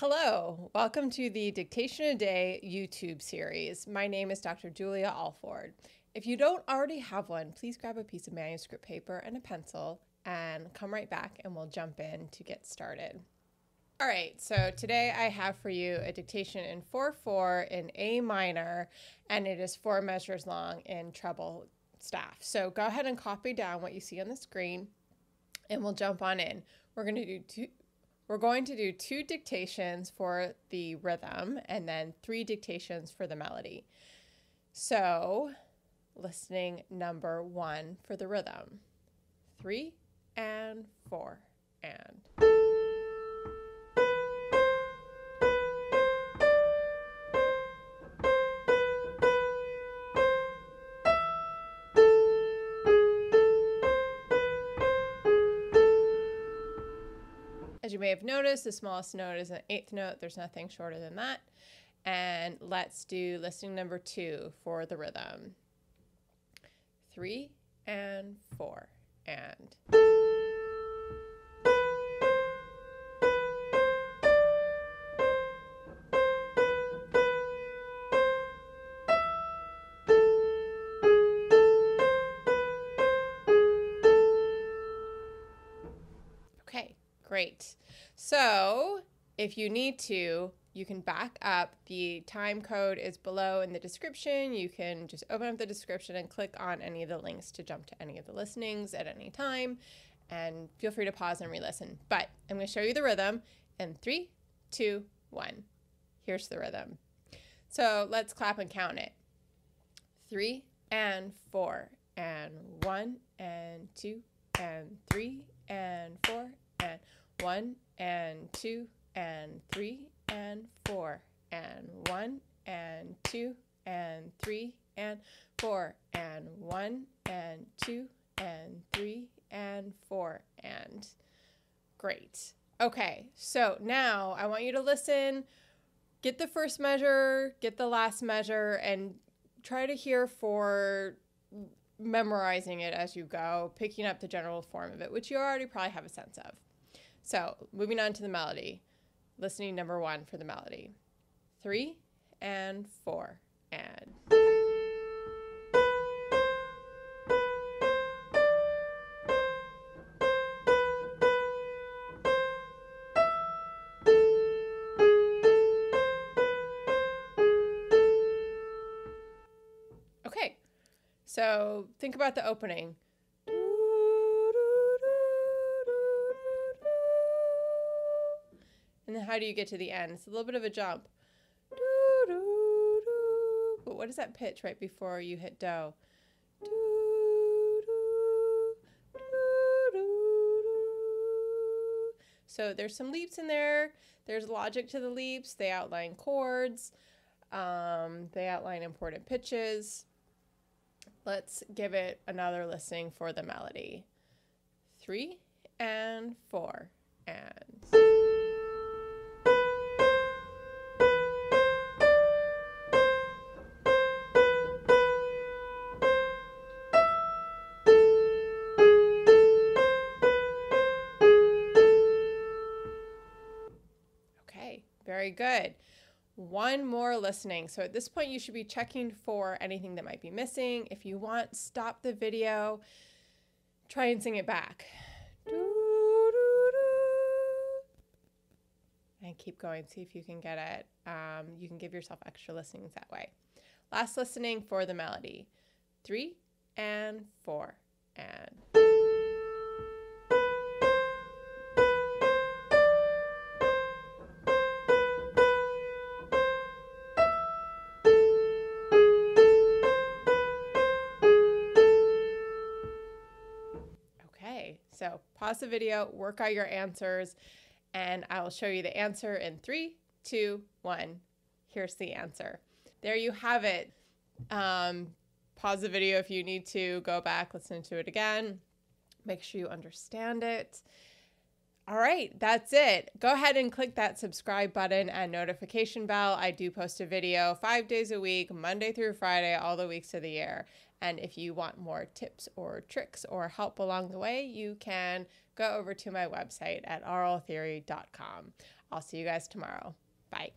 Hello, welcome to the Dictation a Day YouTube series. My name is Dr. Julia Alford. If you don't already have one, please grab a piece of manuscript paper and a pencil and come right back and we'll jump in to get started. All right, so today I have for you a dictation in 4-4 in A minor, and it is 4 measures long in treble staff. So go ahead and copy down what you see on the screen and we'll jump on in. We're going to do 2 dictations for the rhythm and then 3 dictations for the melody. So, listening number 1 for the rhythm. 3 and 4 and. As you may have noticed, the smallest note is an 8th note. There's nothing shorter than that. And let's do listening number 2 for the rhythm. 3 and 4 and. Okay, great. So if you need to, you can back up. The time code is below in the description. You can just open up the description and click on any of the links to jump to any of the listenings at any time. And feel free to pause and re-listen. But I'm going to show you the rhythm in 3, 2, 1. Here's the rhythm. So let's clap and count it. 3 and 4 and 1 and 2 and 3 and 4 and 1 and 2 and 3 and 4 and 1 and 2 and 3 and 4 and 1 and 2 and 3 and 4 and. Great. Okay, so now I want you to listen, get the first measure, get the last measure, and try to hear for memorizing it as you go, picking up the general form of it, which you already probably have a sense of. So moving on to the melody, listening number 1 for the melody, 3 and 4 and. Okay, so think about the opening. And then how do you get to the end? It's a little bit of a jump. Doo, doo, doo. But what is that pitch right before you hit do? Doo, doo, doo, doo. So there's some leaps in there. There's logic to the leaps. They outline chords. They outline important pitches. Let's give it another listening for the melody. 3 and 4 and. Very good. One more listening. So at this point, you should be checking for anything that might be missing. If you want, stop the video. Try and sing it back. And keep going. See if you can get it. You can give yourself extra listenings that way. Last listening for the melody. 3 and 4 and. So pause the video, work out your answers, and I will show you the answer in 3, 2, 1. Here's the answer. There you have it. Pause the video if you need to, go back, listen to it again, make sure you understand it. All right, that's it. Go ahead and click that subscribe button and notification bell. I do post a video 5 days a week, Monday through Friday, all the weeks of the year. And if you want more tips or tricks or help along the way, you can go over to my website at AuralTheory.com. I'll see you guys tomorrow. Bye.